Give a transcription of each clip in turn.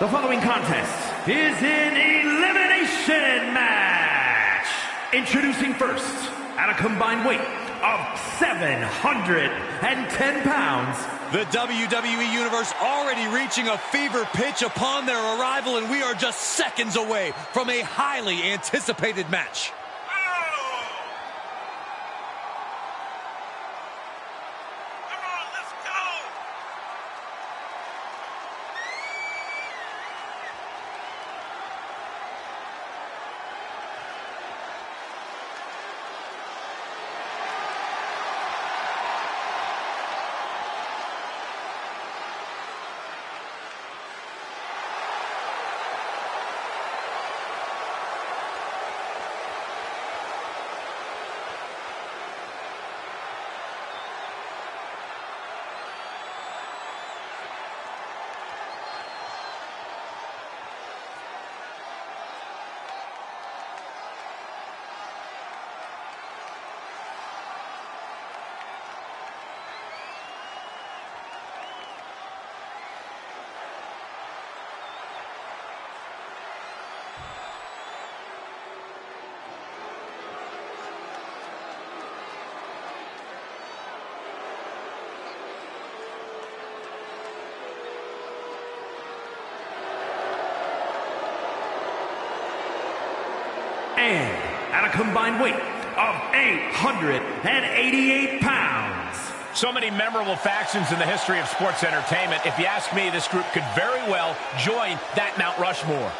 The following contest is an elimination match. Introducing first, at a combined weight of 710 pounds. The WWE Universe already reaching a fever pitch upon their arrival, and we are just seconds away from a highly anticipated match. And at a combined weight of 888 pounds. So many memorable factions in the history of sports entertainment. If you ask me, this group could very well join that Mount Rushmore.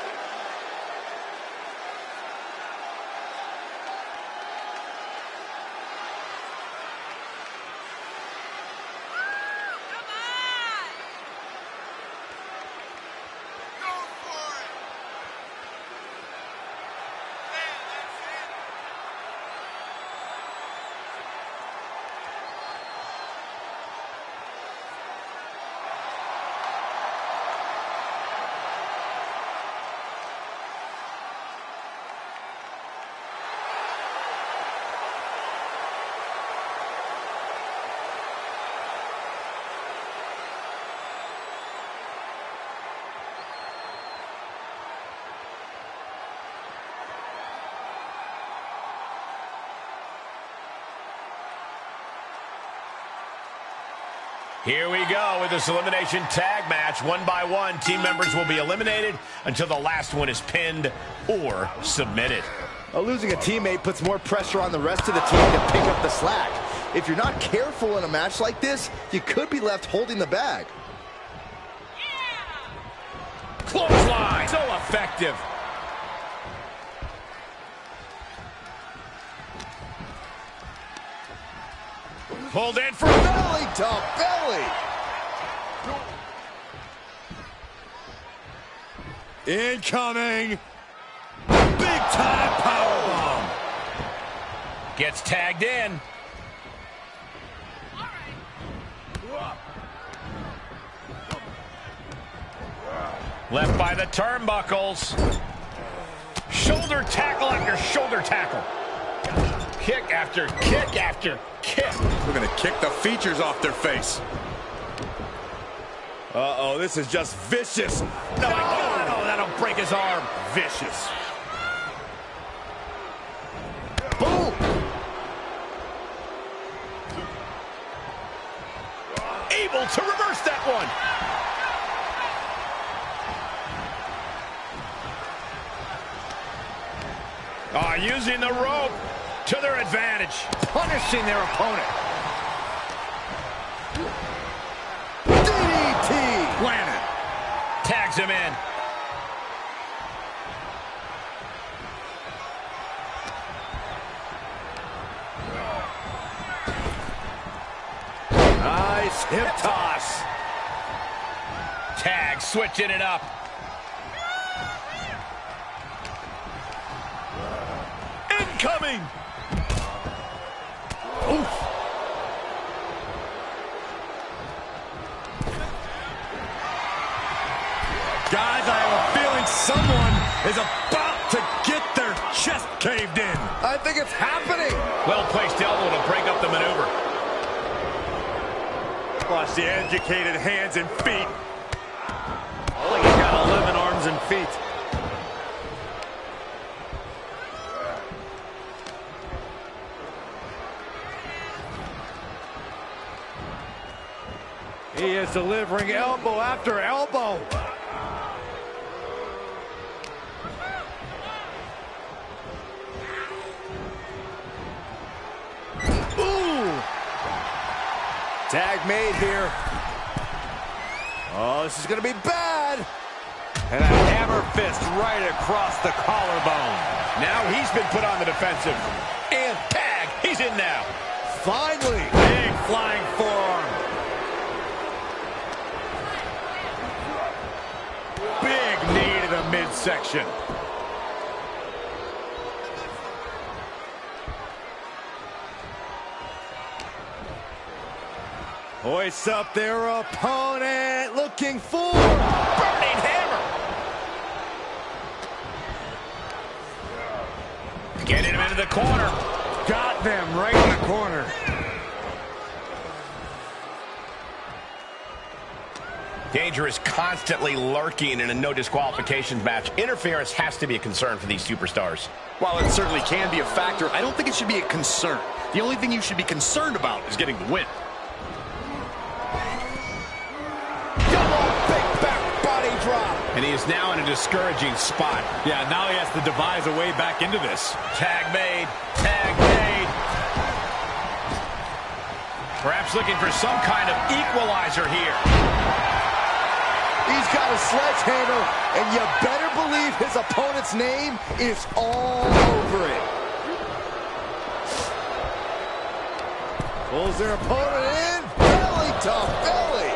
Here we go with this elimination tag match. One by one, team members will be eliminated until the last one is pinned or submitted. Well, losing a teammate puts more pressure on the rest of the team to pick up the slack. If you're not careful in a match like this, you could be left holding the bag. Yeah. Clothesline, so effective. Pulled in for belly to belly. Incoming. Big time powerbomb. Gets tagged in. All right. Left by the turnbuckles. Shoulder tackle after shoulder tackle. Kick after kick after kick. We're going to kick the features off their face. Uh-oh, this is just vicious. No, my God, oh, that'll break his arm. Vicious. Boom. Able to reverse that one. Oh, using the rope to their advantage, punishing their opponent. DDT! Planet tags him in. Nice hip toss. Tag switching it up. Coming. Oof. Guys, I have a feeling someone is about to get their chest caved in. I think it's happening. Well-placed elbow to break up the maneuver. Watch the educated hands and feet. I think he's got a limit. feet. He is delivering elbow after elbow. Ooh! Tag made here. Oh, this is going to be bad. And a hammer fist right across the collarbone. Now he's been put on the defensive. And tag, he's in now. Finally. Big flying forearm. Big knee to the midsection. Hoist up their opponent, looking for Burning Hammer. Getting him into the corner. Got them right in the corner. Danger is constantly lurking in a no disqualifications match. Interference has to be a concern for these superstars. While it certainly can be a factor, I don't think it should be a concern. The only thing you should be concerned about is getting the win. And he is now in a discouraging spot. Yeah, now he has to devise a way back into this. Tag made. Tag made. Perhaps looking for some kind of equalizer here. He's got a sledgehammer, and you better believe his opponent's name is all over it. Pulls their opponent in. Belly to belly.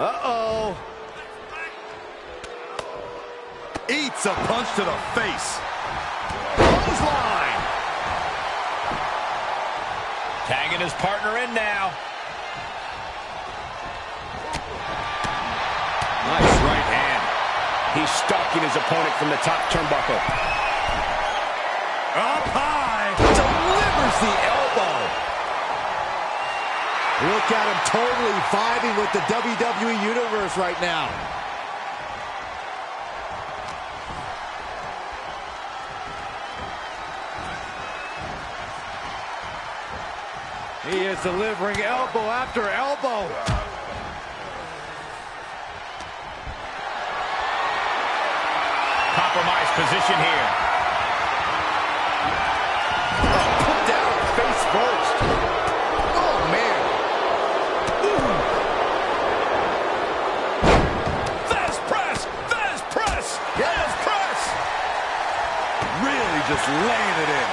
Uh-oh. Eats a punch to the face. Clothesline. Tagging his partner in now. Nice right hand. He's stalking his opponent from the top turnbuckle. Up high. Delivers the elbow. Look at him totally vibing with the WWE Universe right now. He is delivering elbow after elbow. Compromised position here. Put down, face first. Just laying it in.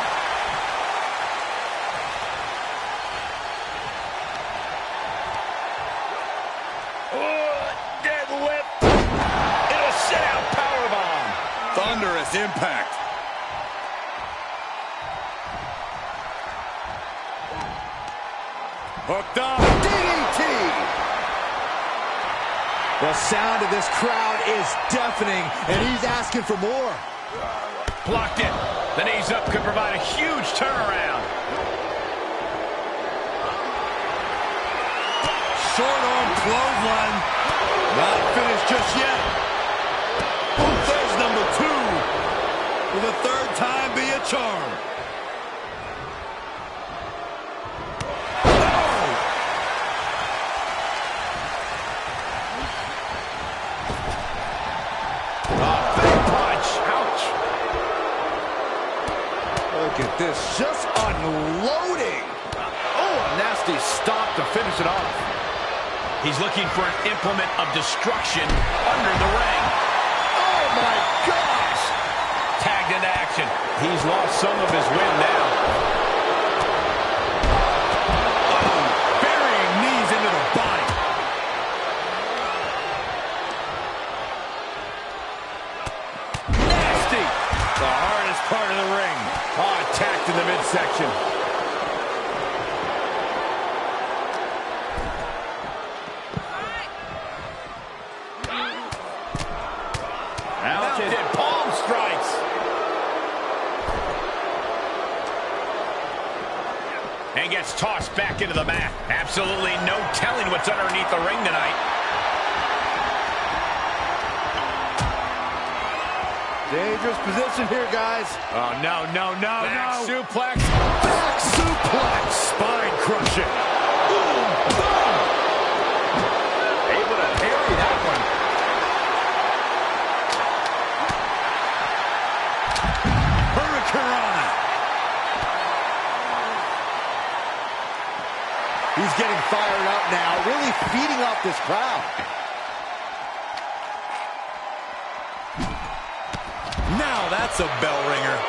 Oh, dead whip. It'll sit out powerbomb. Thunderous impact. Hooked up. DDT. The sound of this crowd is deafening, and he's asking for more. Blocked it. The knees up could provide a huge turnaround. Short arm clothesline. Not finished just yet. There's number two. Will the third time be a charm? This just unloading. Oh, a nasty stop to finish it off. He's looking for an implement of destruction under the ring. Oh, my gosh. Tagged into action. He's lost some of his win now. Oh, burying knees into the body. Nasty. The hardest part of the ring. Attacked in the midsection. Rocket hit palm strikes. And gets tossed back into the mat. Absolutely no telling what's underneath the ring tonight. Dangerous position here, guys. Oh, no, no, no, back, no. Suplex. Back suplex. Spine crushing. Boom, boom. Able to parry that one. Hurricanrana. He's getting fired up now, really feeding off this crowd. Now that's a bell ringer.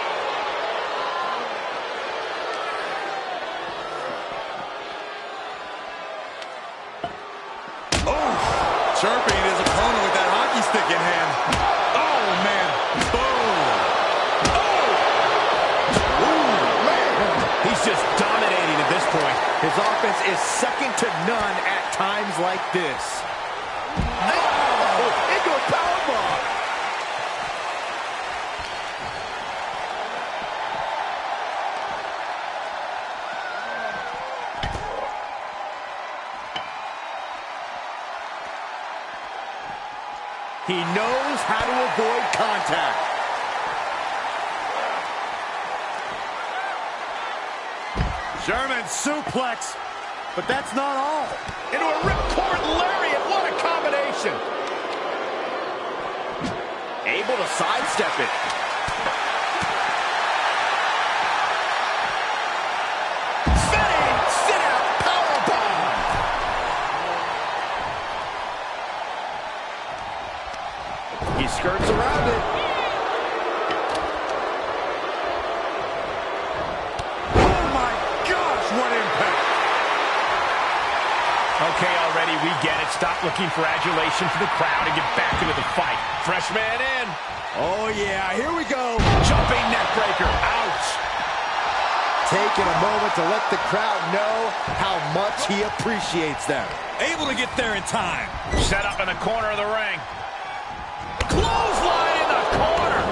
Oh, chirping his opponent with that hockey stick in hand. Oh, man. Boom. Oh. Ooh, man. He's just dominating at this point. His offense is second to none at times like this. Oh, into a powerbomb. He knows how to avoid contact. German suplex, but that's not all. Into a ripcord lariat, what a combination. Able to sidestep it. Sitting, sit out, powerbomb. Skirts around it. Oh my gosh, what impact! Okay, already we get it. Stop looking for adulation from the crowd and get back into the fight. Fresh man in. Oh yeah, here we go. Jumping neck breaker. Ouch. Taking a moment to let the crowd know how much he appreciates them. Able to get there in time. Set up in the corner of the ring. Clothesline in the corner.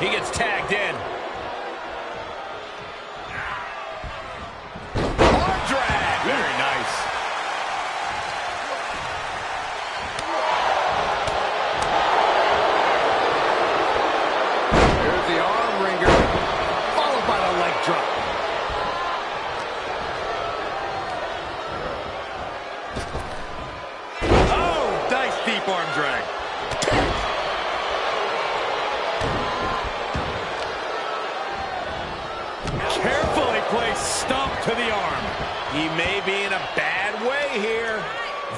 He gets tagged in. Hard drag. Very nice. There's the arm wringer, followed by the leg drop. Oh, nice deep arm drag. Stump to the arm. He may be in a bad way here.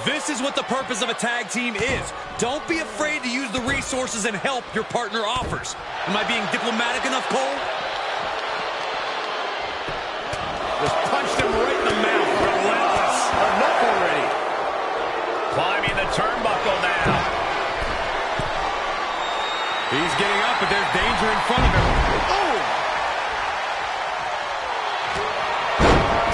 This is what the purpose of a tag team is. Don't be afraid to use the resources and help your partner offers. Am I being diplomatic enough, Cole? Just punched him right in the mouth. Relentless. Enough already. Climbing the turnbuckle now. He's getting up, but there's danger in front of him. Oh!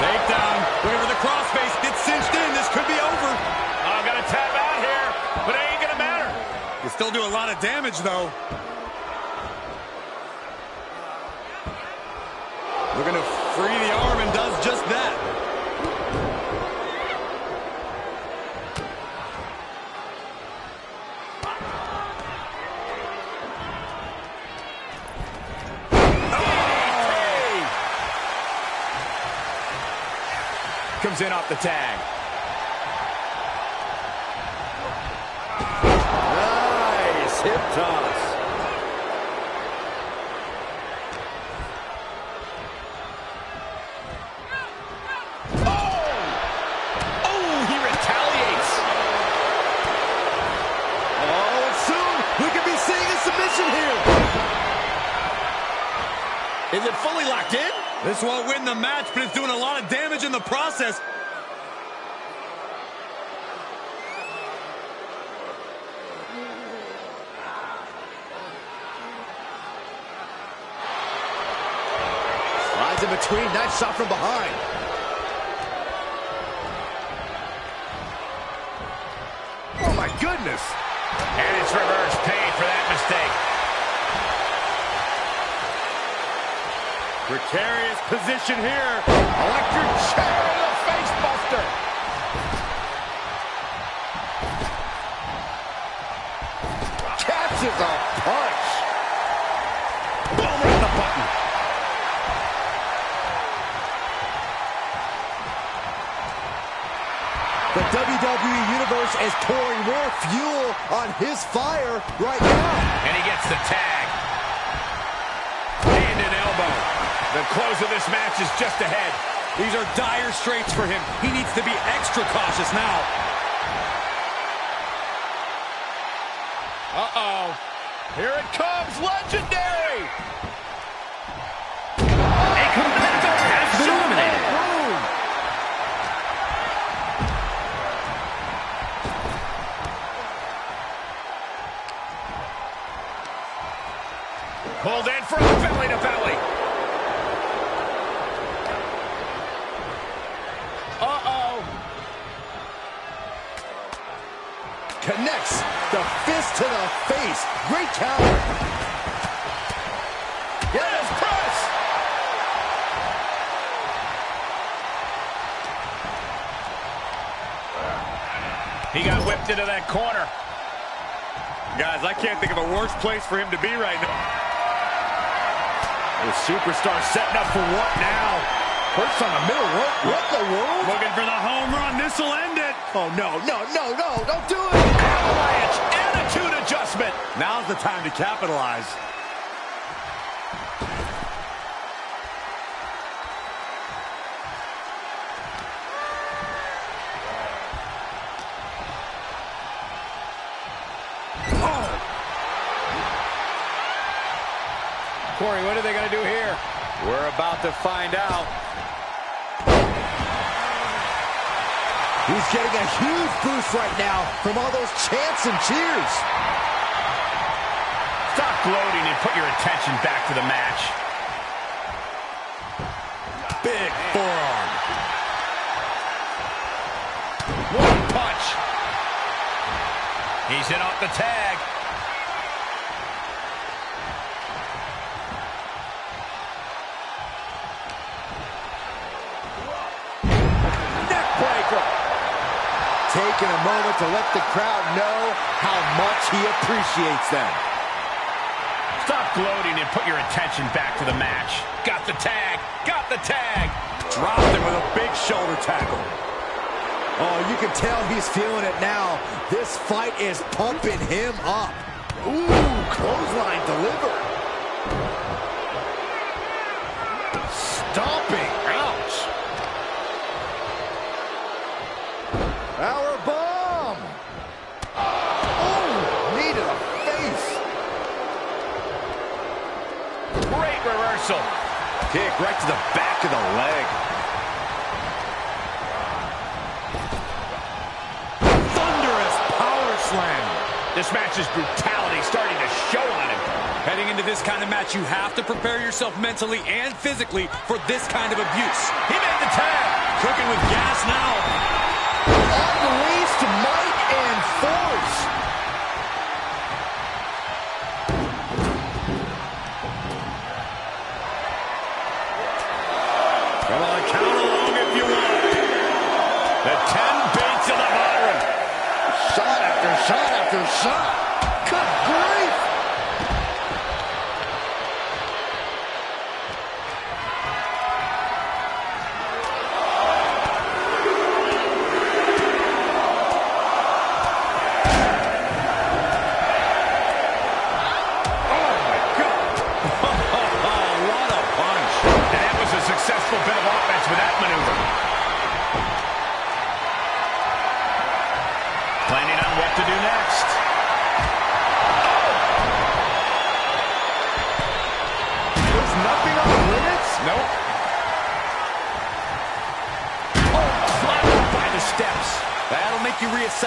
Takedown. Whenever the crossface gets cinched in, this could be over. I'm going to tap out here, but it ain't going to matter. You still do a lot of damage, though. We're going to free the arm and does just that. In off the tag. Nice hip toss. Oh! Oh, he retaliates. Oh, and soon we could be seeing a submission here. Is it fully locked in? This won't win the match, but it's doing a lot of damage in the process. In between, nice shot from behind. Oh my goodness! And it's reverse. mistake. Precarious position here. Electric chair and a face buster. Catches a punch. Boom, right the button. The WWE Universe is pouring more fuel on his fire right now. And he gets the tag. Hand and elbow. The close of this match is just ahead. These are dire straits for him. He needs to be extra cautious now. Uh-oh. Here it comes, legendary! A competitor has been eliminated. Pulled in from belly to belly. Uh-oh. Connects the fist to the face. Great counter. Yes, press. He got whipped into that corner. Guys, I can't think of a worse place for him to be right now. The superstar setting up for what now? First on the middle rope. What the world? Looking for the home run. This will end it. Oh, no, no, no, no. Don't do it. Avalanche. Attitude adjustment. Now's the time to capitalize. Corey, what are they going to do here? We're about to find out. He's getting a huge boost right now from all those chants and cheers. Stop gloating and put your attention back to the match. Big forearm. One punch. He's in off the tag. Taking a moment to let the crowd know how much he appreciates them. Stop gloating and put your attention back to the match. Got the tag. Got the tag. Dropped him with a big shoulder tackle. Oh, you can tell he's feeling it now. This fight is pumping him up. Ooh, clothesline delivered. Stomping. Ouch. Power bomb! Oh, knee to the face! Great reversal. Kick right to the back of the leg. Thunderous power slam. This match's brutality starting to show on him. Heading into this kind of match, you have to prepare yourself mentally and physically for this kind of abuse. He made the tag. Cooking with gas now. Unleashed might and force. Come on, count along if you want. The 10 beats of the bottom. Shot after shot after shot. Good grief.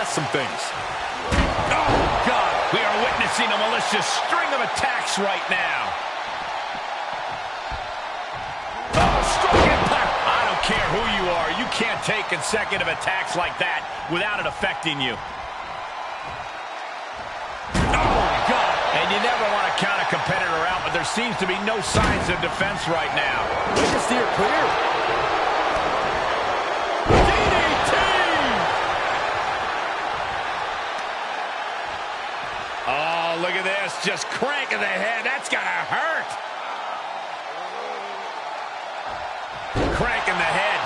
Some things. Oh, God. We are witnessing a malicious string of attacks right now. Oh, strong impact. I don't care who you are. You can't take consecutive attacks like that without it affecting you. Oh, God. And you never never want to count a competitor out, but there seems to be no signs of defense right now. Way to steer clear. DDT! Oh, look at this. Just cranking the head. That's got to hurt. Cranking the head.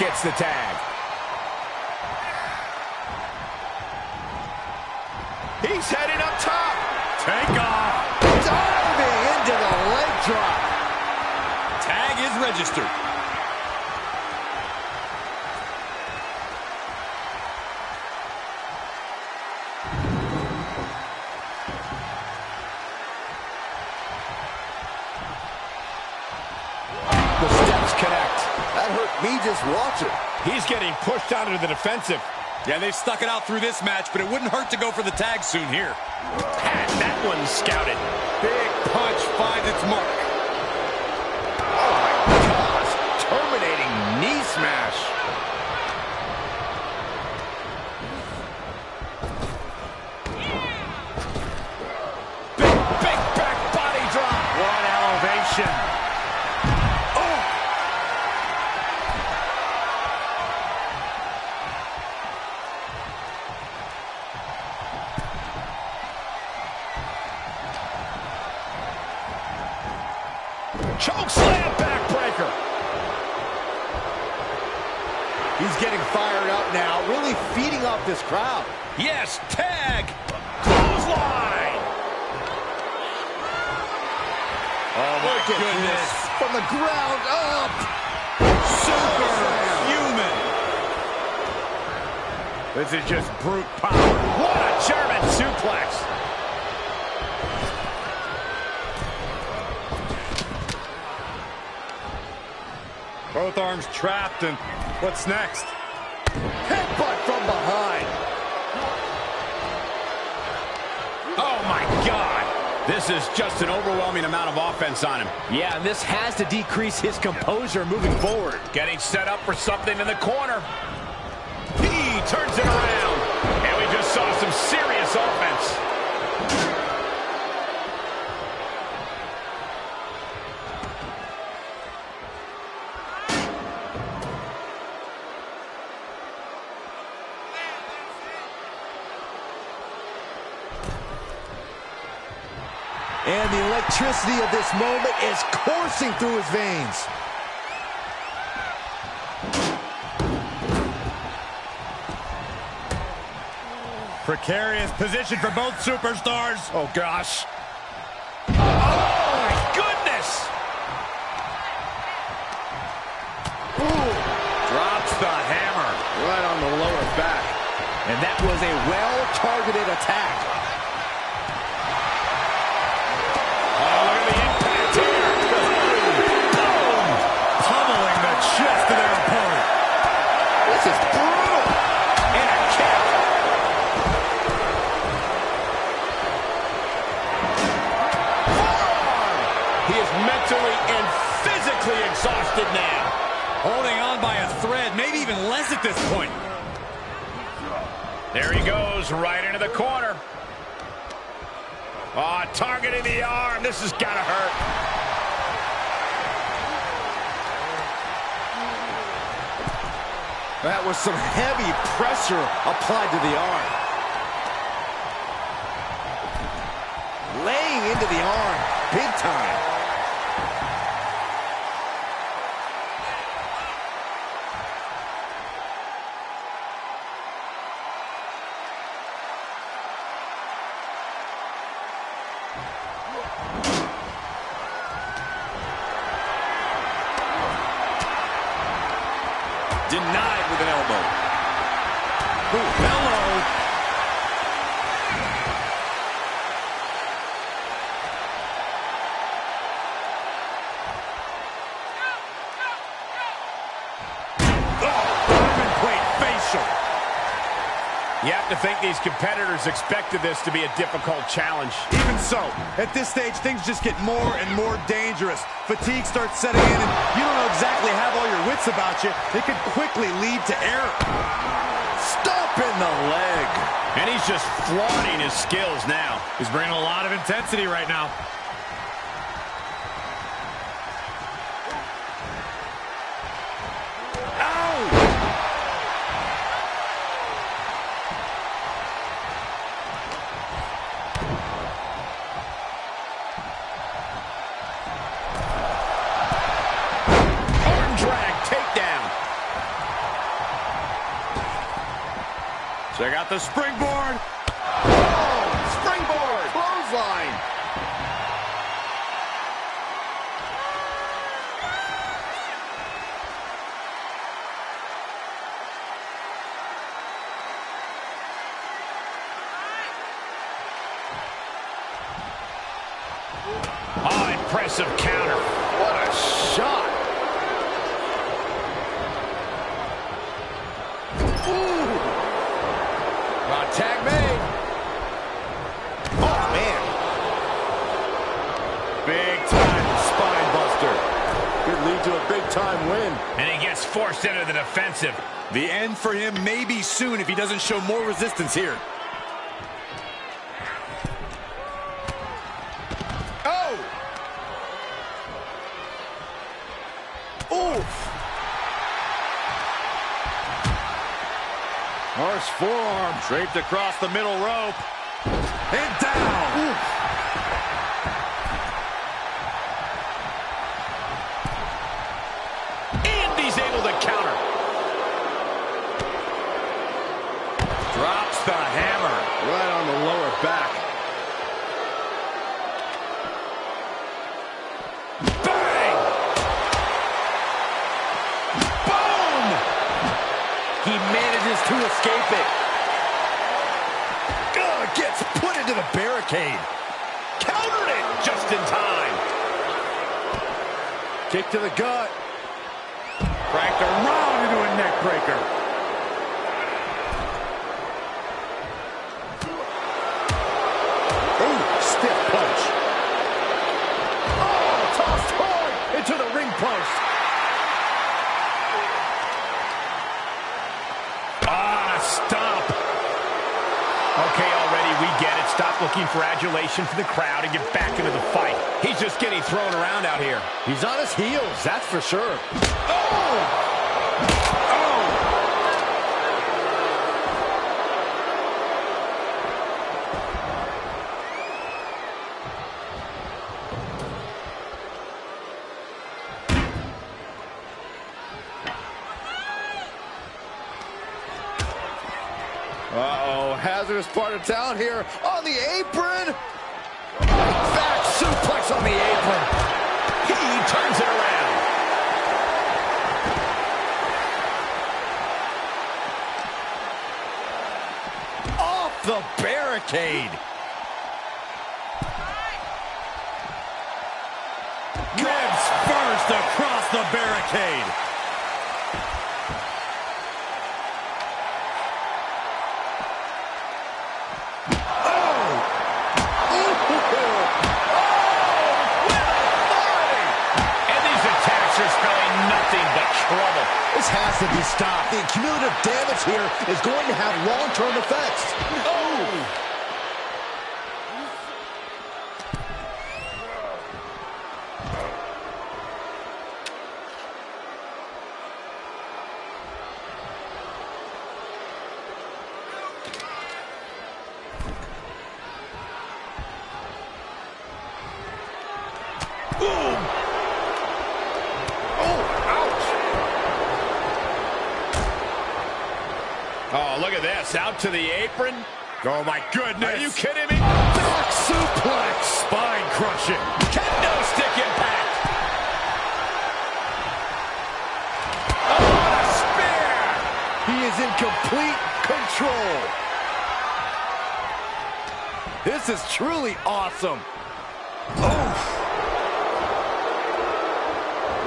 Gets the tag. He's heading up top. Take off. Diving into the leg drop. Tag is registered. The steps connect. That hurt me just watching. He's getting pushed out into the defensive. Yeah, they've stuck it out through this match, but it wouldn't hurt to go for the tag soon here. And that one scouted. Big punch finds its mark. Oh, my gosh. Terminating knee smash. Yeah. Big back body drop. What elevation. Choke slam backbreaker. He's getting fired up now, really feeding off this crowd. Yes, tag. Clothesline. Oh, my goodness. From the ground up. Superhuman. This is just brute power. What a German suplex. Both arms trapped, and what's next? Headbutt from behind. Oh, my God. This is just an overwhelming amount of offense on him. Yeah, and this has to decrease his composure moving forward. Getting set up for something in the corner. He turns it around, and we just saw some serious offense. And the electricity of this moment is coursing through his veins. Precarious position for both superstars. Oh, gosh. Oh, my goodness. Ooh. Drops the hammer right on the lower back. And that was a well-targeted attack. Exhausted now. Holding on by a thread, maybe even less at this point. There he goes, right into the corner. Oh, targeting the arm. This has got to hurt. That was some heavy pressure applied to the arm. Laying into the arm, big time. Denied with an elbow. Ooh, mellow. Oh, diamond plate facial. You have to think these competitors expected this to be a difficult challenge. Even so, at this stage, things just get more and more dangerous. Fatigue starts setting in, and you don't know exactly have all your wits about you. It could quickly lead to error. Stomp in the leg. And he's just flaunting his skills now. He's bringing a lot of intensity right now. Check out the springboard. Oh, springboard clothesline. Oh, impressive counter. What a shot. Tag made. Oh, man. Big-time spine buster. Could lead to a big-time win. And he gets forced into the defensive. The end for him may be soon if he doesn't show more resistance here. Oh! Oof! Horse forearm draped across the middle rope. And down. Oof. And he's able to counter. Drops the hammer right on the lower back. Bang! Boom! He manages to escape it. Gets put into the barricade. Countered it just in time. Kick to the gut. Cracked around into a neck breaker. Ooh, stiff punch. Oh, tossed hard into the ring post. Stop. Okay, already we get it. Stop looking for adulation from the crowd and get back into the fight. He's just getting thrown around out here. He's on his heels, that's for sure. Oh! Oh! Uh-oh, hazardous part of town here on the apron. Back suplex on the apron. He turns it around. Off the barricade. Ribs first across the barricade. This has to be stopped. The cumulative damage here is going to have long-term effects. Oh, look at this. Out to the apron. Oh, my goodness. Are you kidding me? Back suplex. Spine crushing. Kendo stick impact. Oh, what a spear. He is in complete control. This is truly awesome.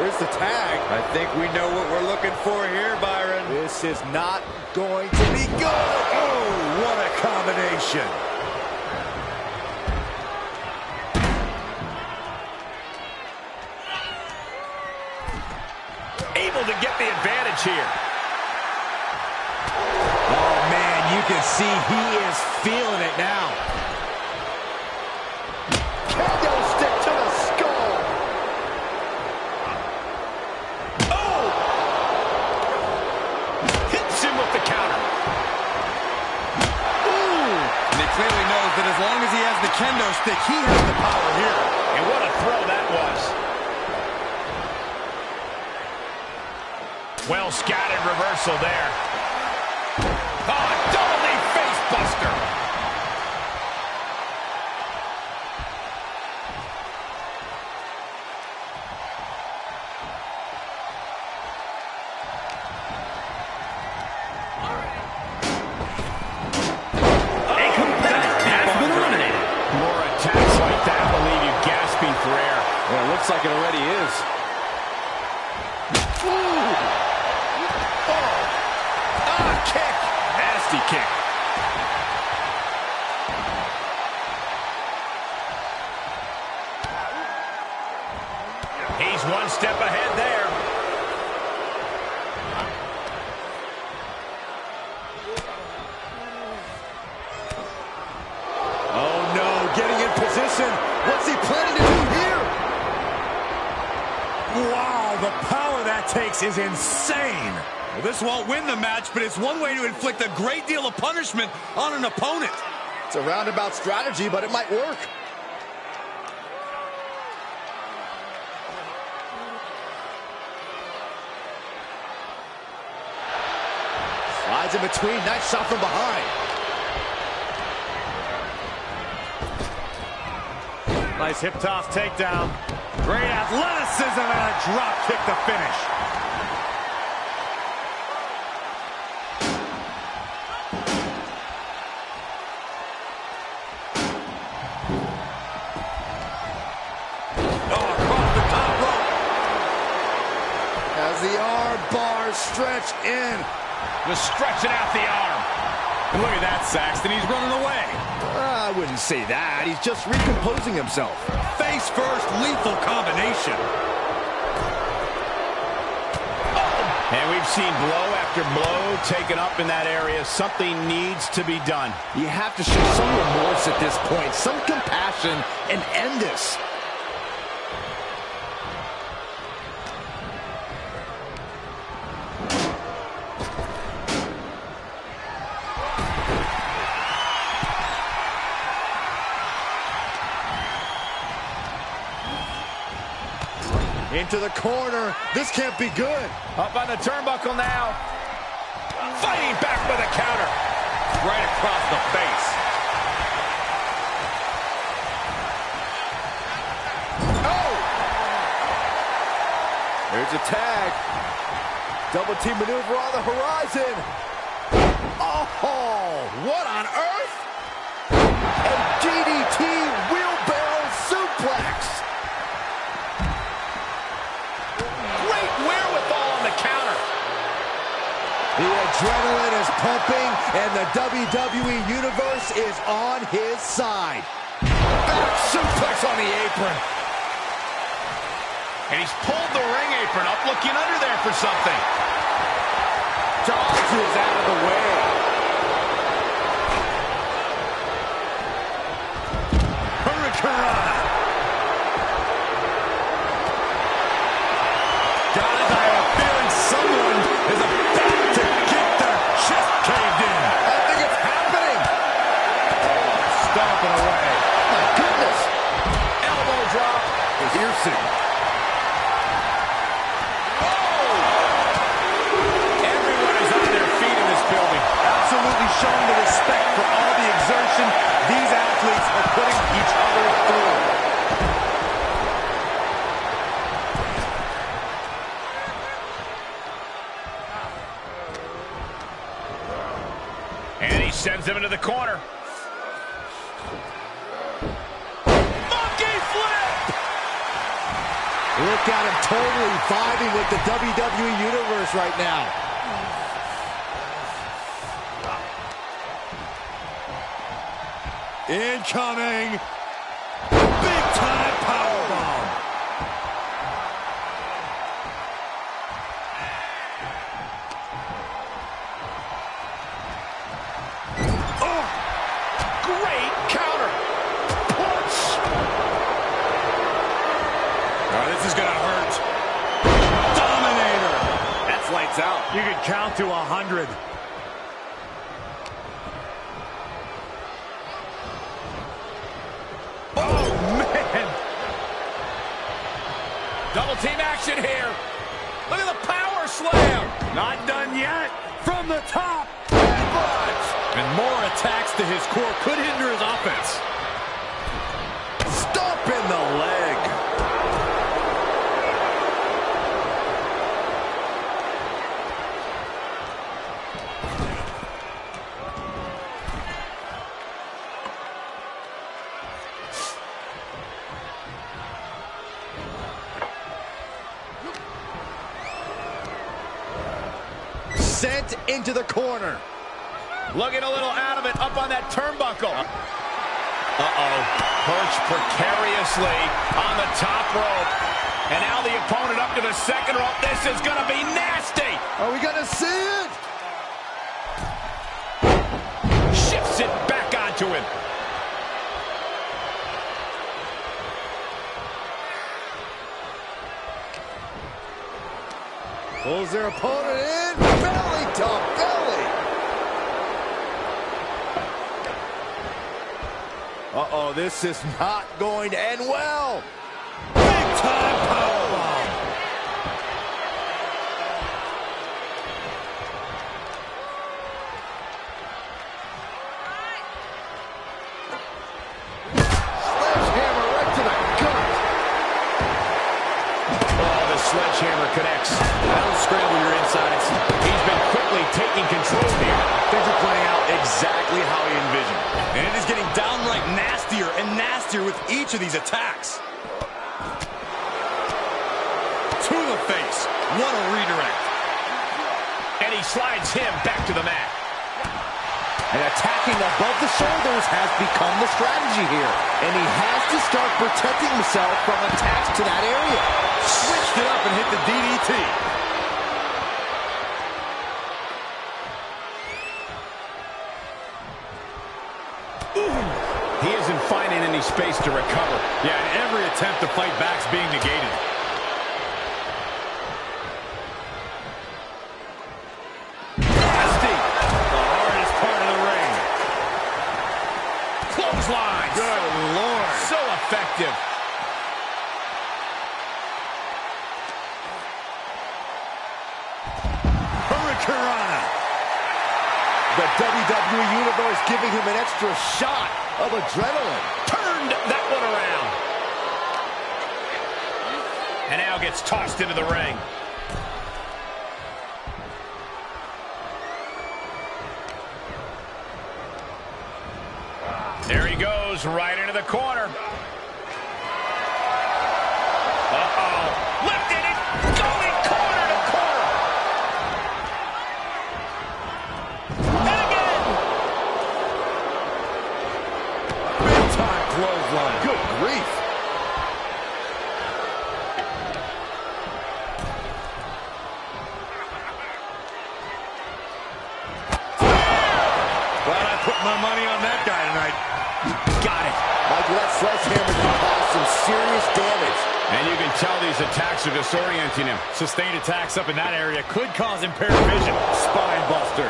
Here's the tag. I think we know what we're looking for here, Byron. This is not going to be good. Oh, what a combination. Able to get the advantage here. Oh. can see he is feeling it now. Kendo stick to the skull. Oh! Hits him with the counter. Ooh! And he clearly knows that as long as he has the kendo stick, he has the power here. And what a throw that was. Well scattered reversal there. Oh, double knee face buster. A competitor has been eliminated. More attacks like that will leave you gasping for air. Well, it looks like it already is. Kick! Nasty kick. He's one step ahead there. Oh no, getting in position. What's he planning to do here? Wow, the power that takes is insane. Well, this won't win the match, but it's one way to inflict a great deal of punishment on an opponent. It's a roundabout strategy, but it might work. Slides in between, nice shot from behind. Nice hip toss takedown. Great athleticism and a drop kick to finish. Stretch in. Just stretching out the arm. And look at that, Saxton. He's running away. I wouldn't say that. He's just recomposing himself. Face first, lethal combination. Oh. And we've seen blow after blow taken up in that area. Something needs to be done. You have to show some remorse at this point, some compassion, and end this. To the corner. This can't be good. Up on the turnbuckle now. Fighting back with a counter. Right across the face. Oh! There's a tag. Double team maneuver on the horizon. Oh! What on earth? And DDT wheelbarrow suplex. The adrenaline is pumping, and the WWE Universe is on his side. Back suplex on the apron. And he's pulled the ring apron up, looking under there for something. Dodge is out of the way. Hurricanrana. Guys, I have a feeling someone is about to get their chest caved in. I think it's happening. Oh, stomping away. My goodness. Elbow drop is piercing. Oh! Everyone is on their feet in this building. Absolutely showing the respect for all the exertion these athletes are putting each other through. Sends him into the corner. Monkey flip! Look at him totally vibing with the WWE Universe right now. Incoming. Big time powerbomb. is going to hurt. Dominator. That's lights out. You can count to 100. Oh, man. Double team action here. Look at the power slam. Not done yet. From the top. And more attacks to his core could hinder his offense. Stomp in the leg. Sent into the corner. Looking a little out of it up on that turnbuckle. Uh-oh. Perched precariously on the top rope. And now the opponent up to the second rope. This is going to be nasty. Are we going to see it? Shifts it back onto him. Pulls their opponent in. Belly to belly. Uh-oh, this is not going to end well. Big time powerbomb. Sledgehammer right to the gut. Oh, the sledgehammer connects. That'll scramble your insides. He's been quickly taking control here. Things are playing out exactly how he envisioned. And it is getting downright nastier and nastier with each of these attacks. To the face. What a redirect. And he slides him back to the mat. And attacking above the shoulders has become the strategy here. And he has to start protecting himself from attacks to that area. Switched it up and hit the DDT. Finding any space to recover. Yeah, and every attempt to fight back's being negated. Nasty. The hardest part of the ring. Clotheslines. Good Lord. So effective. Hurricanrana. The WWE Universe giving him an extra shot of adrenaline. Turned that one around. And now gets tossed into the ring. There he goes, right into the corner. Uh-oh. Lifted it. Going corner to corner. And clothesline. Good grief. Glad I put my money on that guy tonight. Got it. Michael, that sledgehammer can cause some serious damage. And you can tell these attacks are disorienting him. Sustained attacks up in that area could cause impaired vision. Spine buster.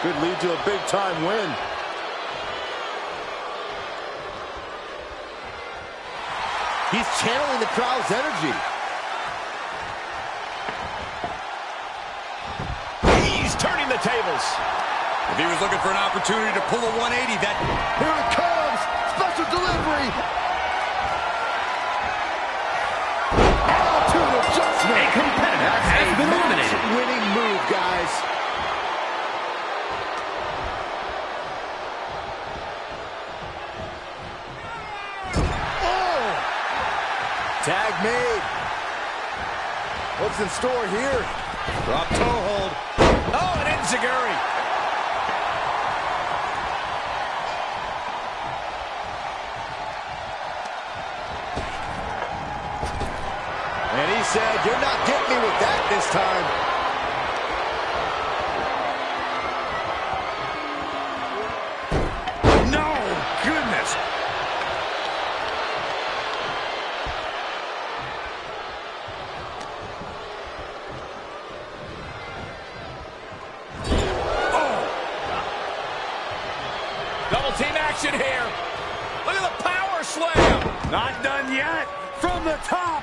Could lead to a big time win. He's channeling the crowd's energy. He's turning the tables. If he was looking for an opportunity to pull a 180, that... Here it comes! Special delivery! Attitude adjustment! A competitor has been eliminated. Winning move, guys. Tag made. What's in store here? Drop toe hold. Oh, an enziguri. And he said, "You're not getting me with that this time." No, goodness. action here. Look at the power slam. Not done yet. From the top.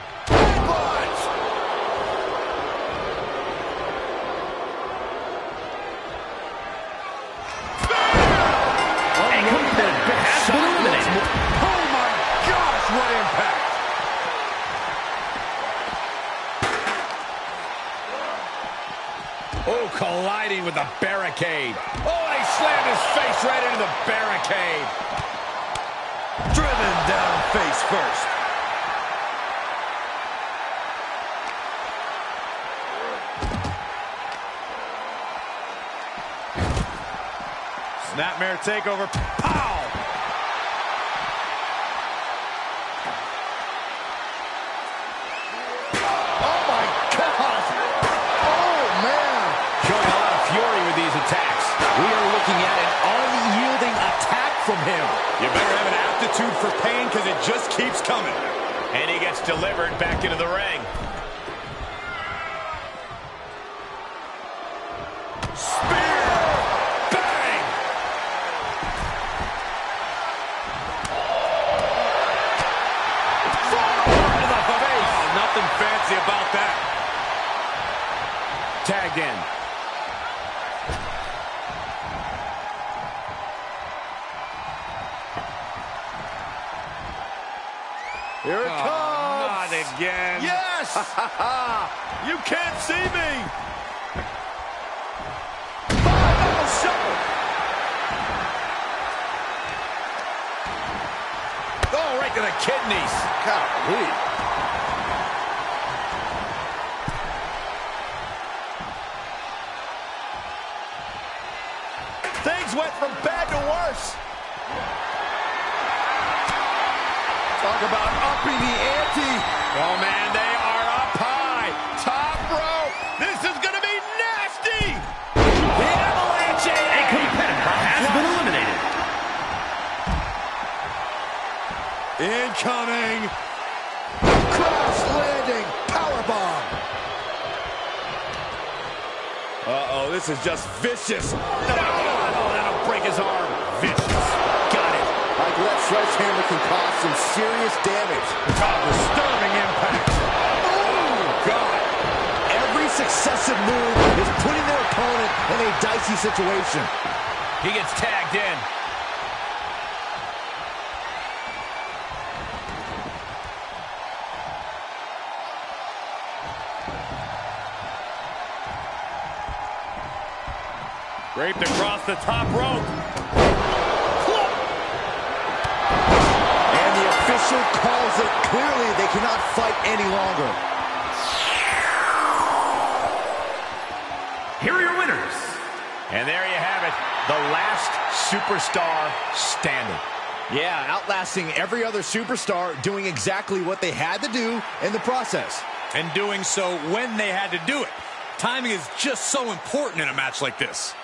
Colliding with the barricade. Oh, and he slammed his face right into the barricade. Driven down face first. Nightmare Takeover. Pow! For pain, because it just keeps coming. And he gets delivered back into the ring. Spear! Bang! Forearm to the face! Oh, nothing fancy about that. Tagged in. Here it comes. Not again. Yes! You can't see me. Five-O Shuffle. Oh, right to the kidneys. Golly. Things went from bad to worse. Talk about upping the ante. Oh, man, they are up high. Top rope. This is going to be nasty. The Avalanche. A competitor has been eliminated. Incoming. Crash landing. Powerbomb. Uh-oh, this is just vicious. No, oh, that'll break his arm. Vicious. That sledgehammer can cause some serious damage. Oh, disturbing impact. Oh, God. Every successive move is putting their opponent in a dicey situation. He gets tagged in. Draped across the top rope. Official calls it clearly. They cannot fight any longer. Here are your winners. And there you have it. The last superstar standing. Yeah, outlasting every other superstar, doing exactly what they had to do in the process. And doing so when they had to do it. Timing is just so important in a match like this.